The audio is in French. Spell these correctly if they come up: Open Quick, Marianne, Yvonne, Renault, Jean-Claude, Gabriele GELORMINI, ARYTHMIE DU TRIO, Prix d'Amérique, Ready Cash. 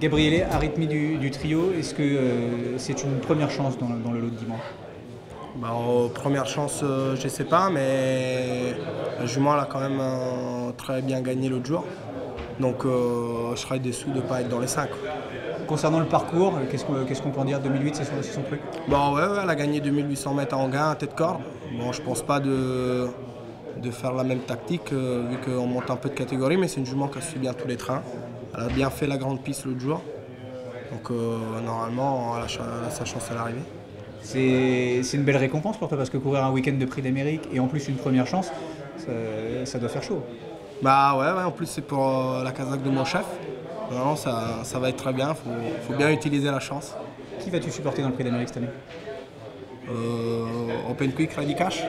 Gabriele, Arythmie du trio, est-ce que c'est une première chance dans le lot de dimanche? Bah, première chance, je ne sais pas, mais la jument elle a quand même très bien gagné l'autre jour. Donc je serais déçu de ne pas être dans les 5. Concernant le parcours, qu'est-ce qu'on peut en dire? 2008, c'est son truc? Bon, ouais, elle a gagné 2800 mètres à Anguin, à tête-corde. Bon, je ne pense pas de faire la même tactique, vu qu'on monte un peu de catégorie, mais c'est une jument qui a suivi bien tous les trains. Elle a bien fait la grande piste l'autre jour. Donc normalement, elle a sa chance à l'arrivée. C'est une belle récompense pour toi, parce que courir un week-end de Prix d'Amérique et en plus une première chance, ça doit faire chaud. Bah ouais, en plus c'est pour la casaque de mon chef. Vraiment, ça va être très bien, faut bien utiliser la chance. Qui vas-tu supporter dans le Prix d'Amérique cette année? Open Quick, Ready Cash.